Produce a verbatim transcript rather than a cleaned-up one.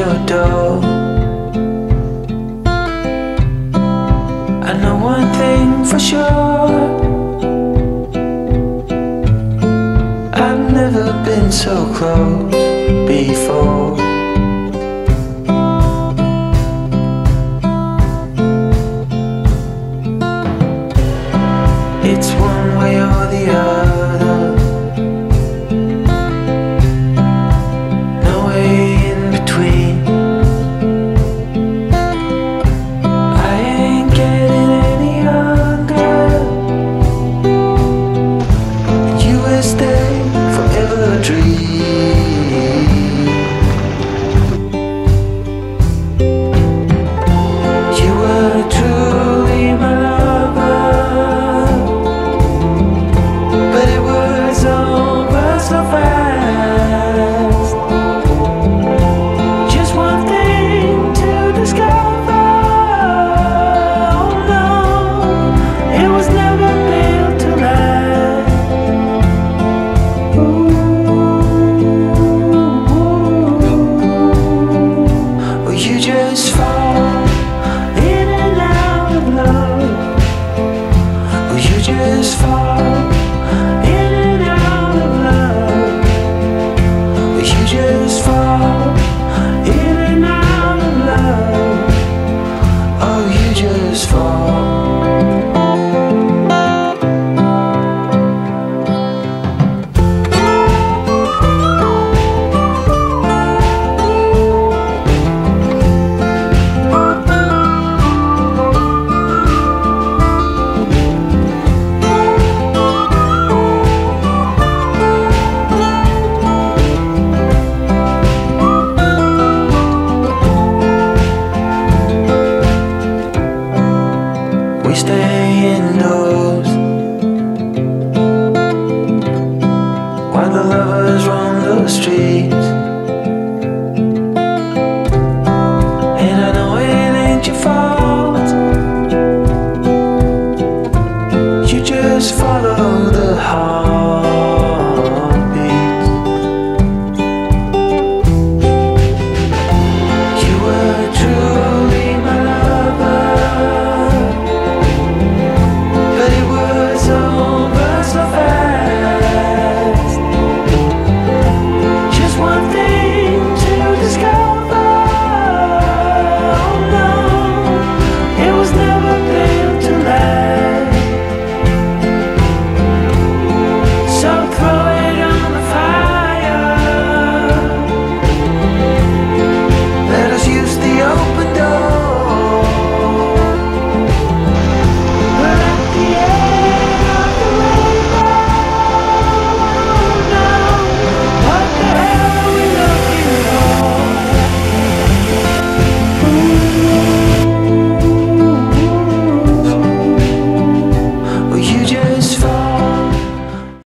you do. I know one thing for sure, I've never been so close before. It's one way or the other, no way in between. I ain't getting any younger, and you will stay forever a dream. You were truly my love. Just fall in and out of love. Will you just fall in and out of love? Oh, you just fall. We stay indoors while the lovers roam the streets.